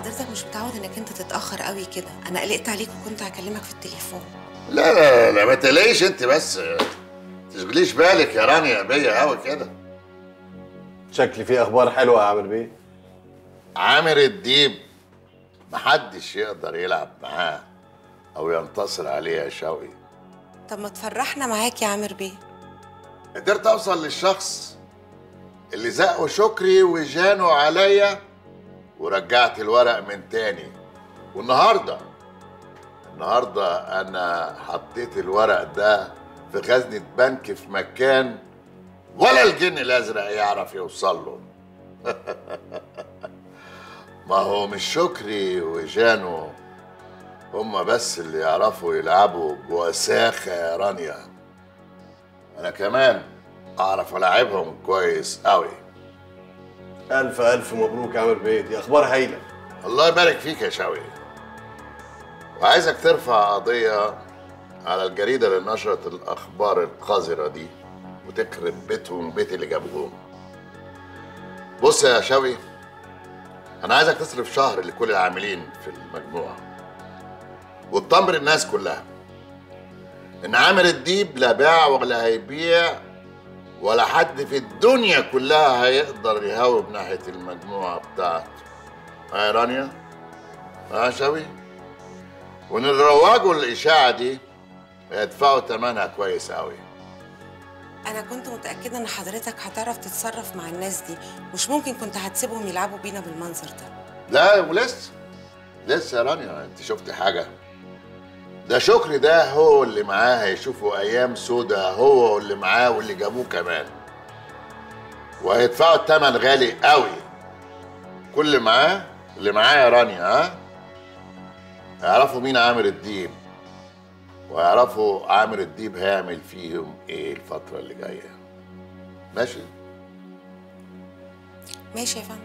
حضرتك مش متعود انك انت تتاخر قوي كده، انا قلقت عليك وكنت هكلمك في التليفون. لا لا لا ما تقلقيش انت، بس ما تشغليش بالك يا رانيا بيا قوي كده. شكلي في اخبار حلوه يا عامر بيه. عامر الديب محدش يقدر يلعب معاه او ينتصر عليه يا شوقي. طب ما تفرحنا معاك يا عامر بيه. قدرت اوصل للشخص اللي زقوا شكري وجانوا عليا ورجعت الورق من تاني، والنهارده انا حطيت الورق ده في خزنة بنك في مكان ولا الجن الازرق يعرف يوصل له. ما هو مش شكري وجانو هما بس اللي يعرفوا يلعبوا بوساخة يا رانيا، انا كمان اعرف العبهم كويس قوي. الف الف مبروك يا عامر بيه، دي اخبار هايله. الله يبارك فيك يا شوقي، وعايزك ترفع قضيه على الجريده اللي نشرت الاخبار القذره دي وتخرب بيتهم وبيت اللي جابوهم. بص يا شوقي، انا عايزك تصرف شهر لكل العاملين في المجموعه وتطمر الناس كلها ان عامر الديب لا باع ولا هيبيع ولا حد في الدنيا كلها هيقدر يهاوب ناحية المجموعة بتاعته. يا رانيا؟ يا شوقي؟ وإن اللي روجوا الإشاعة دي هيدفعوا ثمنها كويس أوي. أنا كنت متأكدة إن حضرتك هتعرف تتصرف مع الناس دي، مش ممكن كنت هتسيبهم يلعبوا بينا بالمنظر ده. لا ولسه لسه يا رانيا، أنت شفتي حاجة؟ ده شكري ده هو اللي معاه هيشوفوا ايام سودا، هو اللي معاه واللي جابوه كمان، وهيدفعوا الثمن غالي قوي. كل معاه اللي معاه يا رانيا، ها، هيعرفوا مين عامر الديب وهيعرفوا عامر الديب هيعمل فيهم ايه الفتره اللي جايه. ماشي ماشي يا فندم.